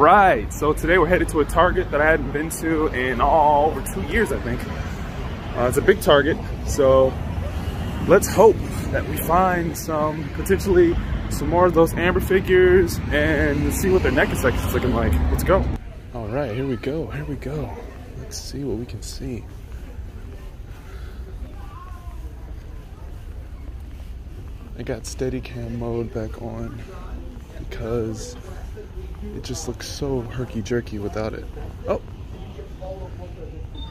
Alright, so today we're headed to a Target that I hadn't been to in over 2 years, I think. It's a big Target, so let's hope that we find some, potentially, some more of those Amber figures and see what their NECA section's looking like. Let's go. Alright, here we go, here we go. Let's see what we can see. I got Steadicam mode back on because it just looks so herky-jerky without it. Oh!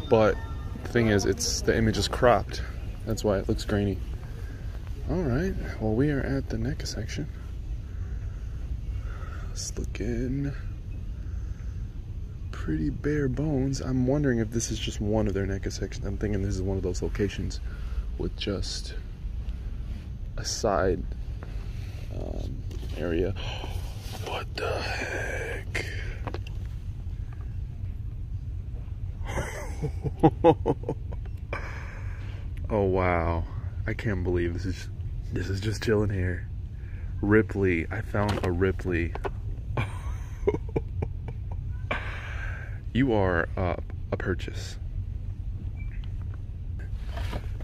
But the thing is, the image is cropped. That's why it looks grainy. Alright, well we are at the NECA section. It's looking pretty bare bones. I'm wondering if this is just one of their NECA sections. I'm thinking this is one of those locations with just a side area. What the heck? Oh wow, I can't believe this is just chilling here. Ripley, I found a Ripley. You are a purchase.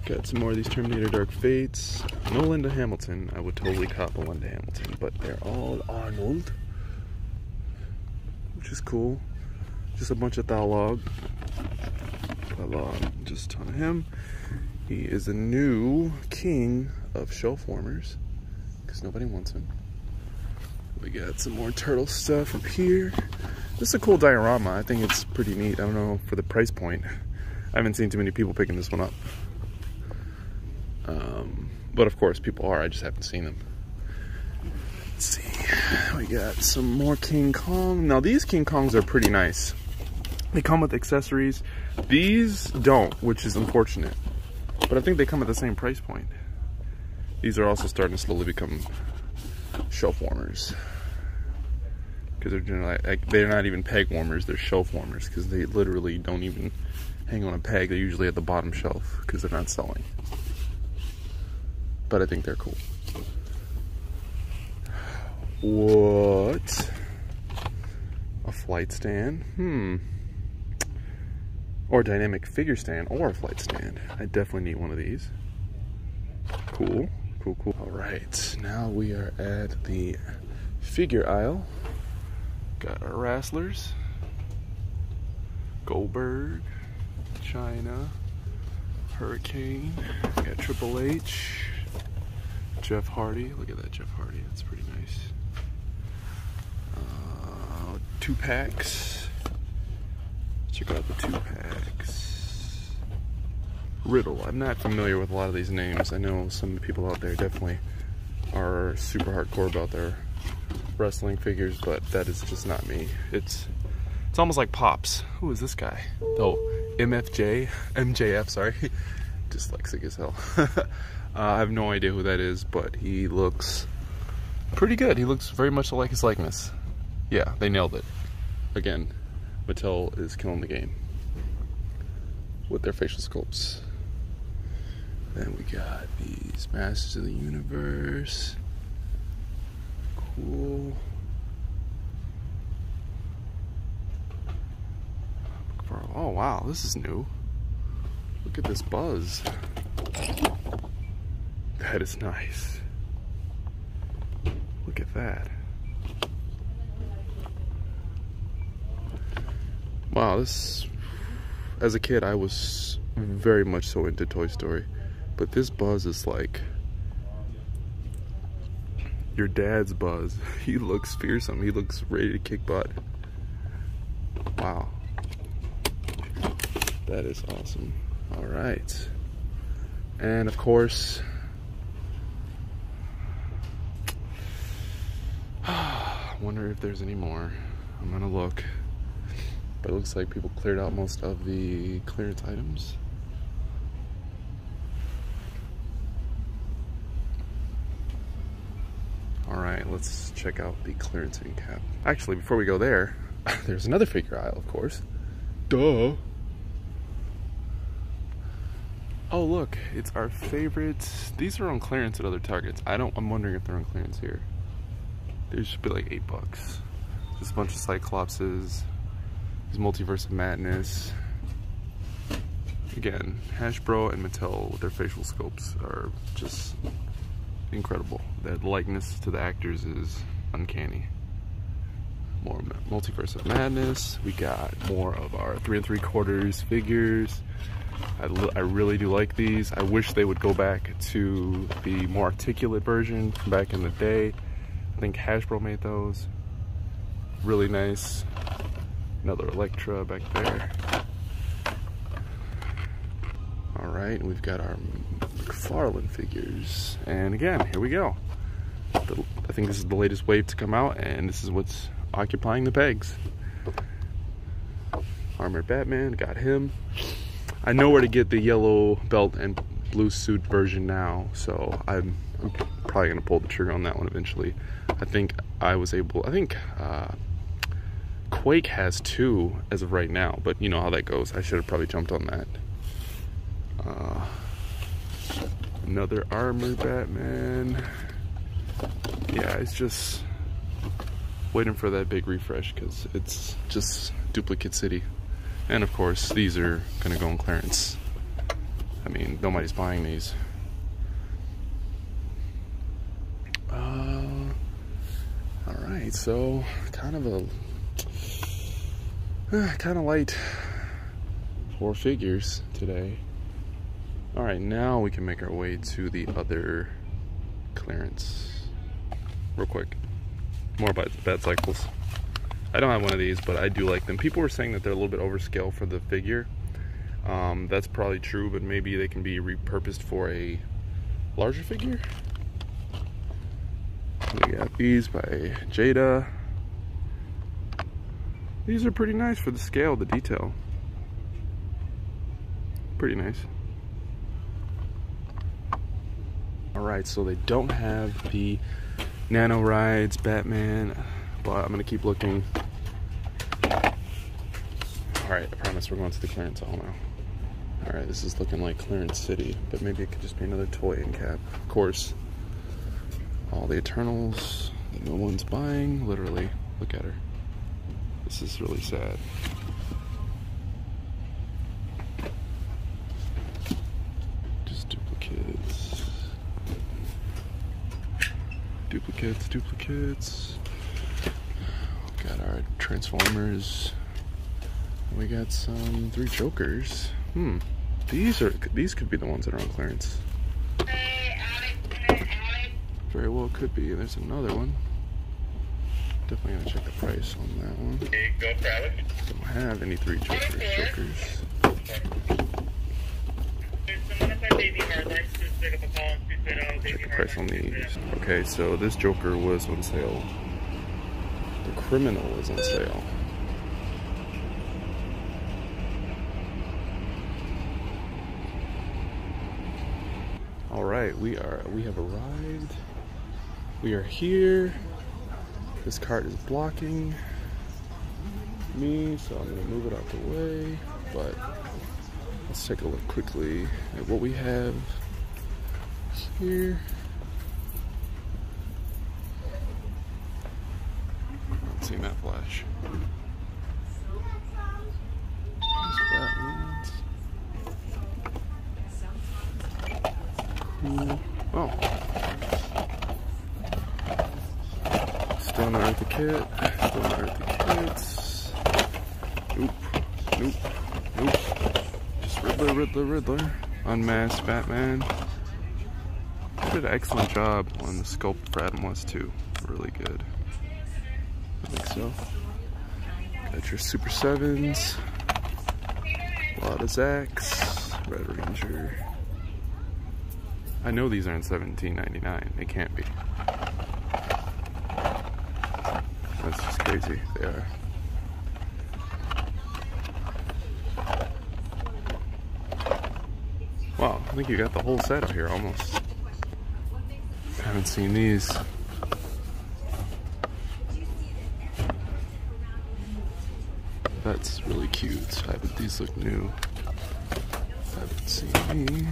Got some more of these Terminator Dark Fates. No Linda Hamilton. I would totally cop a Linda Hamilton, but they're all Arnold, which is cool. Just a bunch of Thalog. Just a ton of him. He is a new king of showformers because nobody wants him. We got some more turtle stuff up here. This is a cool diorama. I think it's pretty neat. I don't know, for the price point, I haven't seen too many people picking this one up. But of course people are, I just haven't seen them. Let's see, we got some more King Kong. Now these King Kongs are pretty nice. They come with accessories. These don't, which is unfortunate. But I think they come at the same price point. These are also starting to slowly become shelf warmers. Because they're generally, like, they're not even peg warmers, they're shelf warmers. Because they literally don't even hang on a peg. They're usually at the bottom shelf because they're not selling. But I think they're cool. What? A flight stand? Or dynamic figure stand or a flight stand. I definitely need one of these. Cool, cool, cool. All right, now we are at the figure aisle. Got our Wrastlers, Goldberg, China, Hurricane, we got Triple H, Jeff Hardy. Look at that Jeff Hardy, that's pretty nice. 2 packs. Check out the 2 packs. Riddle. I'm not familiar with a lot of these names. I know some people out there definitely are super hardcore about their wrestling figures, but that is just not me. It's almost like Pops. Who is this guy? Oh, MJF, sorry. Dyslexic as hell. I have no idea who that is, but he looks pretty good. He looks very much like his likeness. Yeah, they nailed it. Again, Mattel is killing the game with their facial sculpts. Then we got these Masters of the Universe. Cool. Oh wow, this is new. Look at this Buzz. That is nice. Look at that. Wow, this, as a kid, I was very much so into Toy Story, but this Buzz is like your dad's Buzz. He looks fearsome. He looks ready to kick butt. Wow. That is awesome. All right. And of course, I wonder if there's any more. I'm gonna look. But it looks like people cleared out most of the clearance items. All right, let's check out the clearancing cap. Actually, before we go there, there's another figure aisle, of course. Duh. Oh look, it's our favorites. These are on clearance at other Targets. I'm wondering if they're on clearance here. They should be like $8. Just a bunch of Cyclopses. There's Multiverse of Madness. Again, Hasbro and Mattel with their facial sculpts are just incredible. That likeness to the actors is uncanny. More Multiverse of Madness. We got more of our 3 3/4 figures. I really do like these. I wish they would go back to the more articulate version from back in the day. I think Hasbro made those. Really nice. Another Elektra back there. Alright, and we've got our McFarlane figures. And again, here we go. I think this is the latest wave to come out, and this is what's occupying the pegs. Armored Batman, got him. I know where to get the yellow belt and blue suit version now, so I'm probably gonna pull the trigger on that one eventually. I think Quake has 2 as of right now, but you know how that goes. I should have probably jumped on that. Another Armored Batman. Yeah, it's just waiting for that big refresh because it's just Duplicate City. And of course, these are gonna go on clearance. I mean, nobody's buying these. All right, so kind of light 4 figures today. All right, now we can make our way to the other clearance. Real quick, more about Bat Cycles. I don't have one of these, but I do like them. People were saying that they're a little bit overscale for the figure. That's probably true, but maybe they can be repurposed for a larger figure. We got these by Jada. These are pretty nice for the scale, the detail. Pretty nice. Alright, so they don't have the Nano Rides, Batman, but I'm gonna keep looking. Alright, I promise we're going to the clearance hall now. Alright, this is looking like Clearance City, but maybe it could just be another toy and cap. Of course, all the Eternals that no one's buying. Literally, look at her. This is really sad. Just duplicates. Duplicates, duplicates. We got our Transformers. We got some Three Jokers. These could be the ones that are on clearance. Very well could be. There's another one. Definitely gonna check the price on that one. Don't have any Three Jokers. Check the price on these. Okay, so this Joker was on sale. The Criminal was on sale. Alright, we have arrived. We are here. This cart is blocking me, so I'm gonna move it out the way. But let's take a look quickly at what we have here. I'm not seeing that flash. Still not at the kit. Still not at the kits. Nope. Nope. Nope. Just Riddler, Riddler, Riddler. Unmasked Batman. They did an excellent job on the sculpt for Adam West too. Really good. I think so. Got your Super 7s. A lot of Zax. Red Ranger. I know these aren't $17.99. They can't be. That's just crazy, they are. Wow, I think you got the whole set out here, almost. I haven't seen these. That's really cute. I bet these look new. I haven't seen these.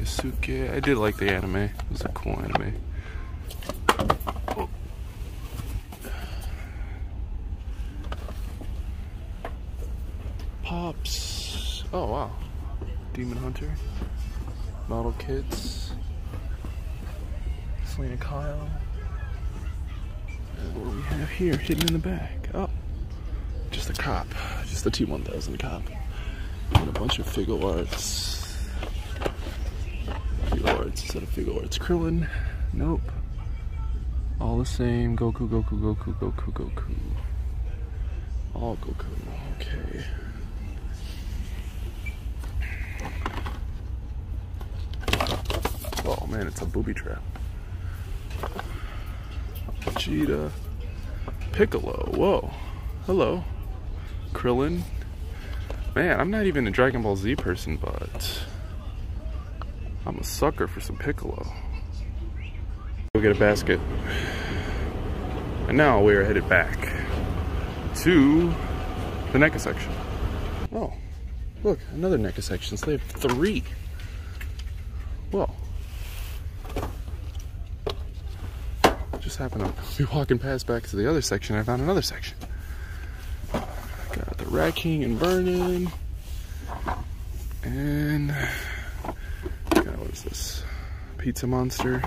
Yusuke, I did like the anime. It was a cool anime. Pops. Oh, wow. Demon Hunter. Model Kids. Selena Kyle. And what do we have here hidden in the back? Oh. Just the cop. Just the T-1000 cop. And a bunch of Figuarts. Figuarts instead of Figuarts. Krillin. Nope. All the same. Goku, Goku, Goku, Goku, Goku. All Goku. Okay. Oh man, it's a booby trap. Vegeta. Piccolo. Whoa. Hello. Krillin. Man, I'm not even a Dragon Ball Z person, but I'm a sucker for some Piccolo. Go get a basket. And now we are headed back to the NECA section. Oh, look, another NECA section. So they have three. Whoa. Just happened to be walking past back to the other section. I found another section. Got the Rat King and Vernon. And God, what is this? Pizza Monster.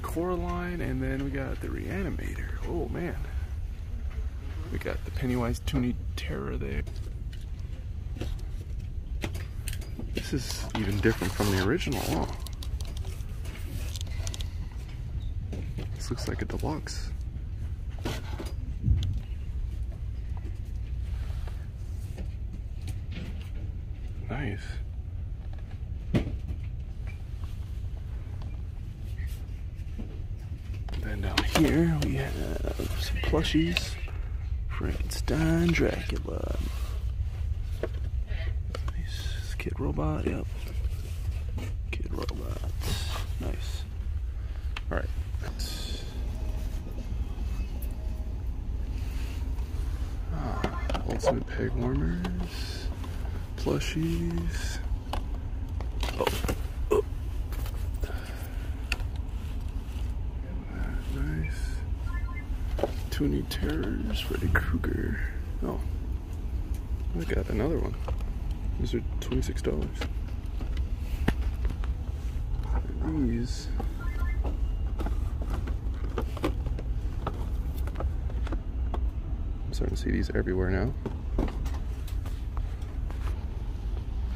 Coraline, and then we got the Reanimator. Oh man, we got the Pennywise Toony Terror there. This is even different from the original. Oh. This looks like a deluxe. Nice. Here we have some plushies. Frankenstein, Dracula. Nice. Kid Robot, yep. Kid Robot. Nice. Alright. Ultimate peg warmers. Plushies. Oh. Toony Terrors, Freddy Krueger. Oh, I got another one. These are $26. And these I'm starting to see these everywhere now.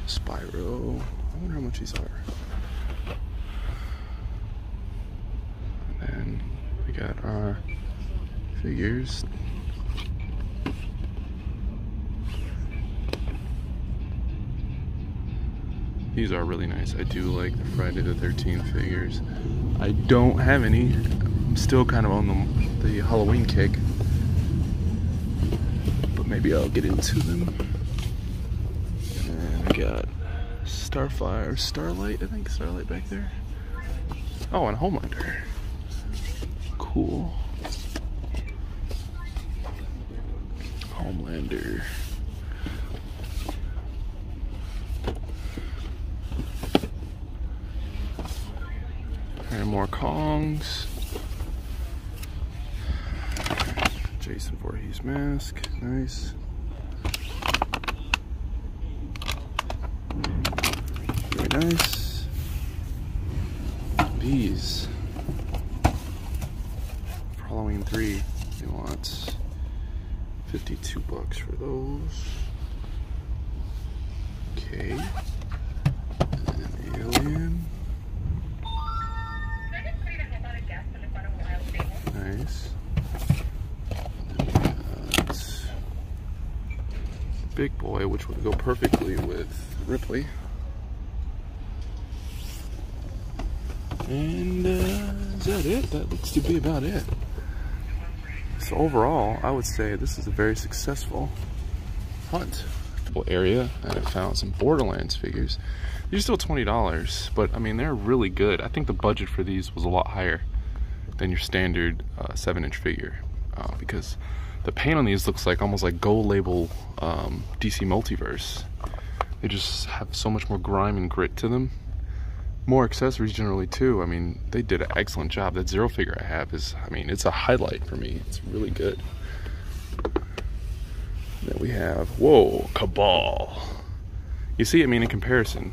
Spyro. I wonder how much these are. And then we got our figures. These are really nice. I do like the Friday the 13th figures. I don't have any. I'm still kind of on the Halloween kick. But maybe I'll get into them. And I got Starfire, Starlight, I think. Starlight back there. Oh, and Homelander. Cool. Homelander. And more Kongs. Jason Voorhees mask. Nice. Very nice. These. For Halloween 3, they want $52 for those. Okay. And an alien. Nice. And then we got Big Boy, which would go perfectly with Ripley. And is that it? That looks to be about it. So overall, I would say this is a very successful hunt. Area, and I found some Borderlands figures. These are still $20, but I mean, they're really good. I think the budget for these was a lot higher than your standard 7-inch figure, because the paint on these looks like almost like Gold Label DC Multiverse. They just have so much more grime and grit to them. More accessories generally too. I mean, they did an excellent job. That Zero figure I have is, I mean, it's a highlight for me. It's really good. Then we have, whoa, Cabal. You see, I mean, in comparison,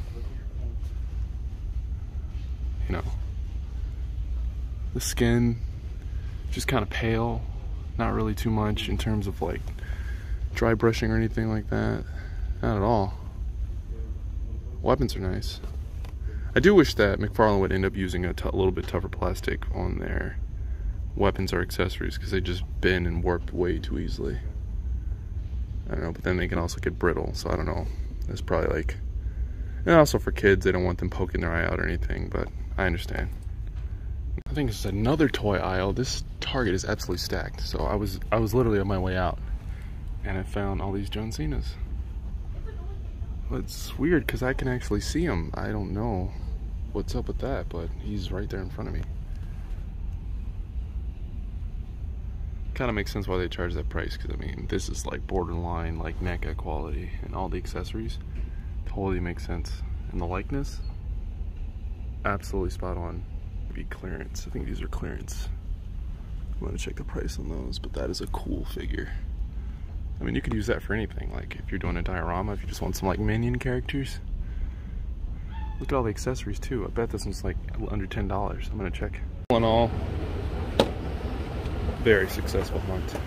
you know, the skin, just kind of pale, not really too much in terms of like dry brushing or anything like that, not at all. Weapons are nice. I do wish that McFarlane would end up using a little bit tougher plastic on their weapons or accessories, because they just bend and warp way too easily. I don't know, but then they can also get brittle, so I don't know. It's probably like, and also for kids, they don't want them poking their eye out or anything, but I understand. I think it's another toy aisle. This Target is absolutely stacked. So I was literally on my way out, and I found all these John Cenas. Well, it's weird because I can actually see him. I don't know what's up with that, but he's right there in front of me. Kind of makes sense why they charge that price, because I mean, this is like borderline like NECA quality, and all the accessories totally makes sense, and the likeness absolutely spot on. Be clearance. I think these are clearance. I'm gonna check the price on those, but that is a cool figure. I mean, you could use that for anything, like if you're doing a diorama, if you just want some like minion characters. Look at all the accessories too. I bet this one's like under $10. I'm gonna check. All in all, very successful hunt.